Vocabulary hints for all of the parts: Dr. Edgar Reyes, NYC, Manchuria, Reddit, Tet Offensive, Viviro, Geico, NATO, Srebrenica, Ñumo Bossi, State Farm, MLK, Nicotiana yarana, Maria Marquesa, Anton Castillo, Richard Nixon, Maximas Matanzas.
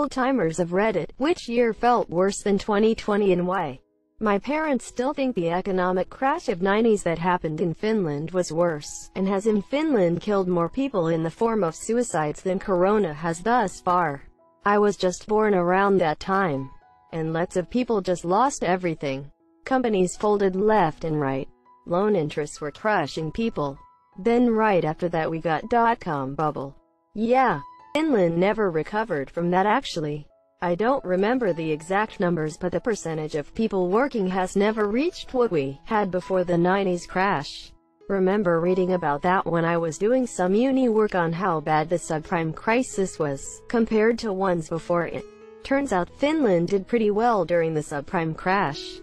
old-timers of Reddit, which year felt worse than 2020 and why? My parents still think the economic crash of 90s that happened in Finland was worse, and has in Finland killed more people in the form of suicides than corona has thus far. I was just born around that time, and lots of people just lost everything. Companies folded left and right. Loan interests were crushing people. Then right after that we got dot-com bubble. Yeah, Finland never recovered from that actually. I don't remember the exact numbers, but the percentage of people working has never reached what we had before the 90s crash. Remember reading about that when I was doing some uni work on how bad the subprime crisis was, compared to ones before it. Turns out Finland did pretty well during the subprime crash.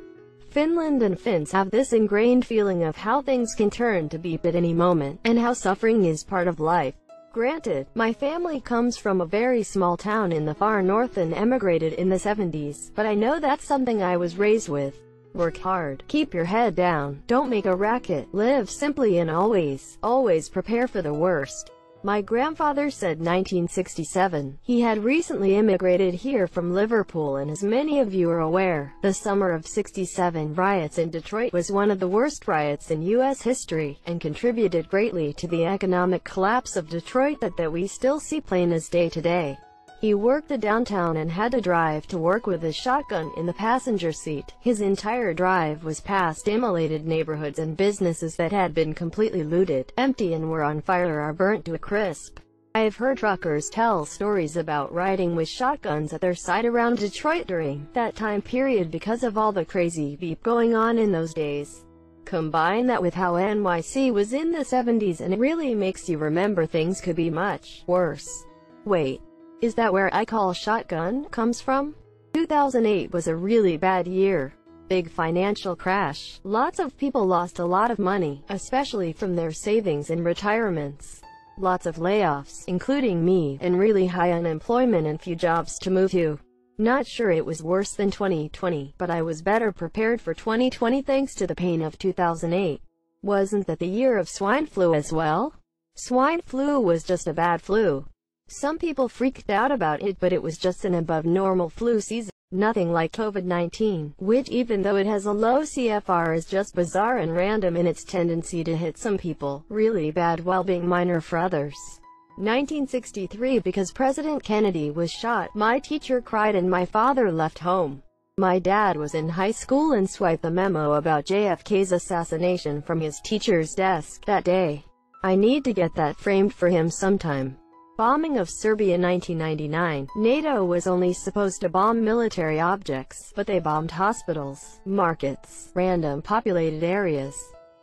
Finland and Finns have this ingrained feeling of how things can turn to beep at any moment, and how suffering is part of life. Granted, my family comes from a very small town in the far north and emigrated in the 70s, but I know that's something I was raised with. Work hard, keep your head down, don't make a racket, live simply and always, always prepare for the worst. My grandfather said 1967, he had recently immigrated here from Liverpool, and as many of you are aware, the summer of 67 riots in Detroit was one of the worst riots in U.S. history, and contributed greatly to the economic collapse of Detroit that we still see plain as day today. He worked the downtown and had to drive to work with his shotgun in the passenger seat. His entire drive was past immolated neighborhoods, and businesses that had been completely looted, empty and were on fire are burnt to a crisp. I have heard truckers tell stories about riding with shotguns at their side around Detroit during that time period because of all the crazy beep going on in those days. Combine that with how NYC was in the 70s and it really makes you remember things could be much worse. Wait. Is that where I call shotgun comes from? 2008 was a really bad year. Big financial crash. Lots of people lost a lot of money, especially from their savings and retirements. Lots of layoffs, including me, and really high unemployment and few jobs to move to. Not sure it was worse than 2020, but I was better prepared for 2020 thanks to the pain of 2008. Wasn't that the year of swine flu as well? Swine flu was just a bad flu. Some people freaked out about it, but it was just an above-normal flu season. Nothing like COVID-19, which even though it has a low CFR is just bizarre and random in its tendency to hit some people really bad while being minor for others. 1963, because President Kennedy was shot, my teacher cried and my father left home. My dad was in high school and swiped the memo about JFK's assassination from his teacher's desk that day. I need to get that framed for him sometime. Bombing of Serbia 1999. NATO was only supposed to bomb military objects, but they bombed hospitals, markets, random populated areas.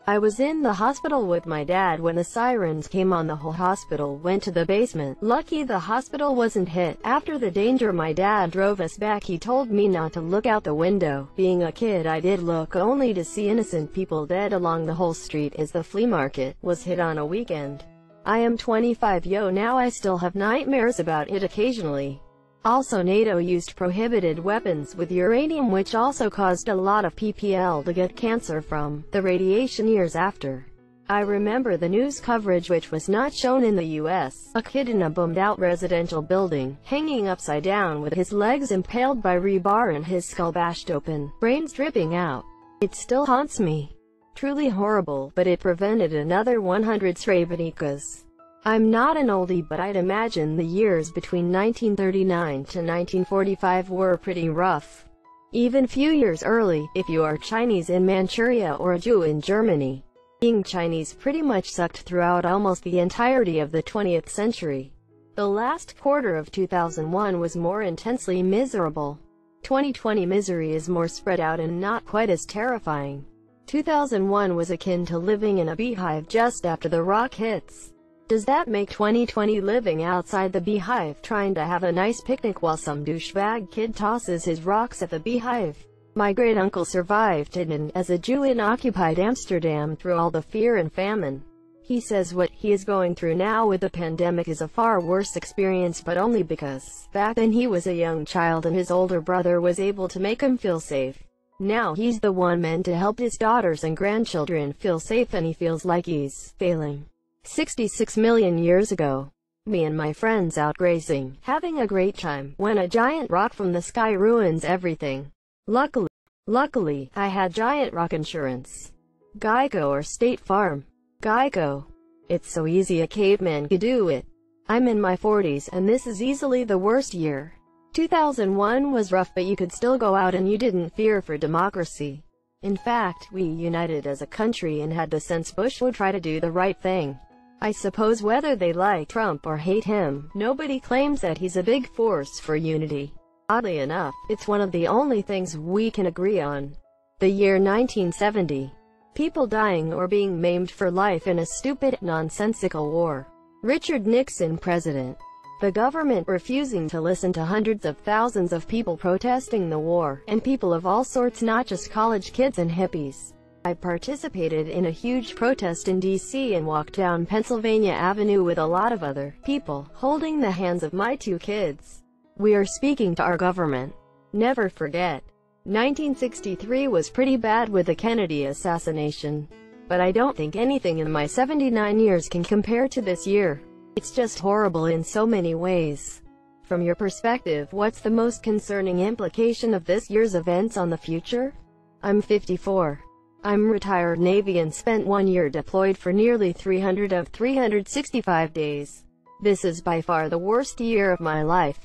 I was in the hospital with my dad when the sirens came on. The whole hospital went to the basement. Lucky the hospital wasn't hit. After the danger, my dad drove us back. He told me not to look out the window. Being a kid, I did look, only to see innocent people dead along the whole street as the flea market was hit on a weekend. I am 25 yo now. I still have nightmares about it occasionally. Also, NATO used prohibited weapons with uranium, which also caused a lot of PPL to get cancer from the radiation years after. I remember the news coverage, which was not shown in the US. A kid in a bummed-out residential building, hanging upside down with his legs impaled by rebar and his skull bashed open, brains dripping out. It still haunts me. Truly horrible, but it prevented another 100 Srebrenicas. I'm not an oldie, but I'd imagine the years between 1939 to 1945 were pretty rough. Even few years early, if you are Chinese in Manchuria or a Jew in Germany. Being Chinese pretty much sucked throughout almost the entirety of the 20th century. The last quarter of 2001 was more intensely miserable. 2020 misery is more spread out and not quite as terrifying. 2001 was akin to living in a beehive just after the rock hits. Does that make 2020 living outside the beehive trying to have a nice picnic while some douchebag kid tosses his rocks at the beehive? My great-uncle survived it, and as a Jew in occupied Amsterdam through all the fear and famine. He says what he is going through now with the pandemic is a far worse experience, but only because back then he was a young child and his older brother was able to make him feel safe. Now he's the one meant to help his daughters and grandchildren feel safe, and he feels like he's failing. 66 million years ago. Me and my friends out grazing, having a great time, when a giant rock from the sky ruins everything. Luckily, I had giant rock insurance. Geico or State Farm. Geico. It's so easy a caveman could do it. I'm in my 40s and this is easily the worst year. 2001 was rough, but you could still go out and you didn't fear for democracy. In fact, we united as a country and had the sense Bush would try to do the right thing. I suppose whether they like Trump or hate him, nobody claims that he's a big force for unity. Oddly enough, it's one of the only things we can agree on. The year 1970. People dying or being maimed for life in a stupid, nonsensical war. Richard Nixon president. The government refusing to listen to hundreds of thousands of people protesting the war, and people of all sorts, not just college kids and hippies. I participated in a huge protest in D.C. and walked down Pennsylvania Avenue with a lot of other people, holding the hands of my two kids. We are speaking to our government. Never forget. 1963 was pretty bad with the Kennedy assassination. But I don't think anything in my 79 years can compare to this year. It's just horrible in so many ways. From your perspective, what's the most concerning implication of this year's events on the future? I'm 54. I'm retired Navy and spent 1 year deployed for nearly 300 of 365 days. This is by far the worst year of my life.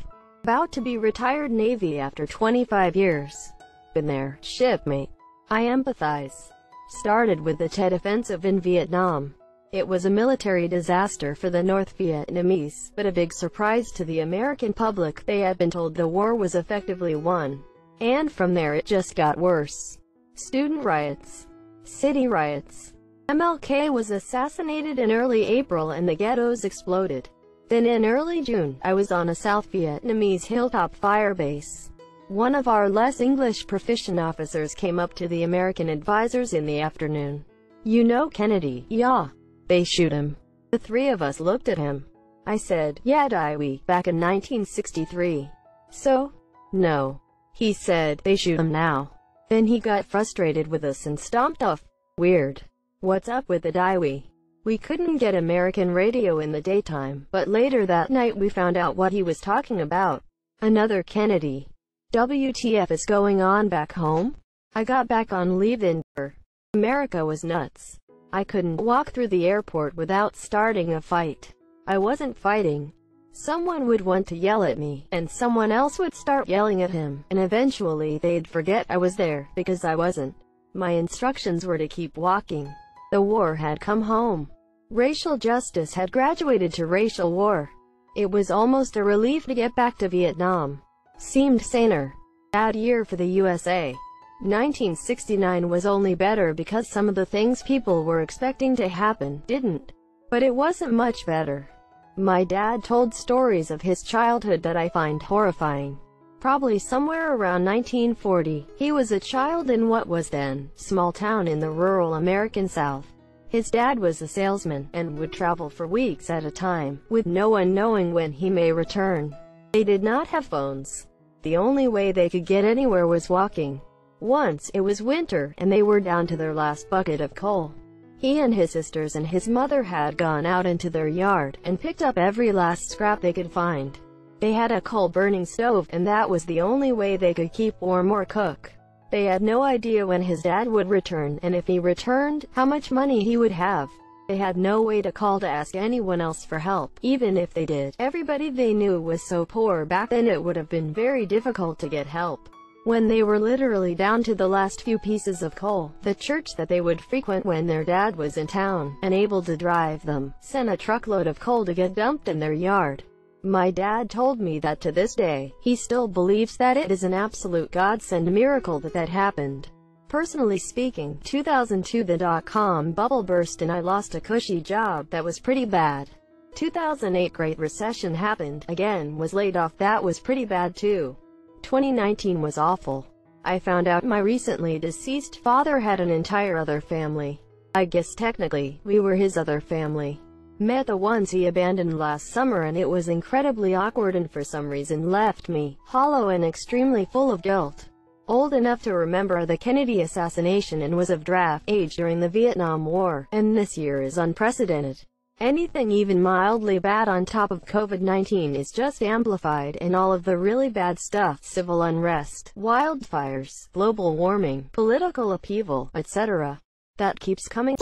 About to be retired Navy after 25 years. Been there, shipmate. I empathize. Started with the Tet Offensive in Vietnam. It was a military disaster for the North Vietnamese, but a big surprise to the American public. They had been told the war was effectively won. And from there it just got worse. Student riots. City riots. MLK was assassinated in early April and the ghettos exploded. Then in early June, I was on a South Vietnamese hilltop firebase. One of our less English proficient officers came up to the American advisors in the afternoon. "You know Kennedy, yeah. They shoot him." The three of us looked at him. I said, "Yeah, we, back in 1963. So? No." He said, "They shoot him now." Then he got frustrated with us and stomped off. Weird. What's up with the Daiwi? We couldn't get American radio in the daytime, but later that night we found out what he was talking about. Another Kennedy. WTF is going on back home? I got back on leave in America was nuts. I couldn't walk through the airport without starting a fight. I wasn't fighting. Someone would want to yell at me, and someone else would start yelling at him, and eventually they'd forget I was there, because I wasn't. My instructions were to keep walking. The war had come home. Racial justice had graduated to racial war. It was almost a relief to get back to Vietnam. Seemed saner. Bad year for the USA. 1969 was only better because some of the things people were expecting to happen didn't. But it wasn't much better. My dad told stories of his childhood that I find horrifying. Probably somewhere around 1940, he was a child in what was then a small town in the rural American South. His dad was a salesman and would travel for weeks at a time, with no one knowing when he may return. They did not have phones. The only way they could get anywhere was walking. Once it was winter, and they were down to their last bucket of coal. He and his sisters and his mother had gone out into their yard, and picked up every last scrap they could find. They had a coal-burning stove, and that was the only way they could keep warm or cook. They had no idea when his dad would return, and if he returned, how much money he would have. They had no way to call to ask anyone else for help, even if they did. Everybody they knew was so poor back then it would have been very difficult to get help. When they were literally down to the last few pieces of coal, the church that they would frequent when their dad was in town, unable to drive them, sent a truckload of coal to get dumped in their yard. My dad told me that to this day, he still believes that it is an absolute godsend miracle that happened. Personally speaking, 2002 the dot-com bubble burst and I lost a cushy job that was pretty bad. 2008 Great Recession happened, again was laid off, that was pretty bad too. 2019 was awful. I found out my recently deceased father had an entire other family. I guess technically, we were his other family. Met the ones he abandoned last summer and it was incredibly awkward and for some reason left me hollow and extremely full of guilt. Old enough to remember the Kennedy assassination and was of draft age during the Vietnam War, and this year is unprecedented. Anything even mildly bad on top of COVID-19 is just amplified, and all of the really bad stuff: civil unrest, wildfires, global warming, political upheaval, etc. That keeps coming.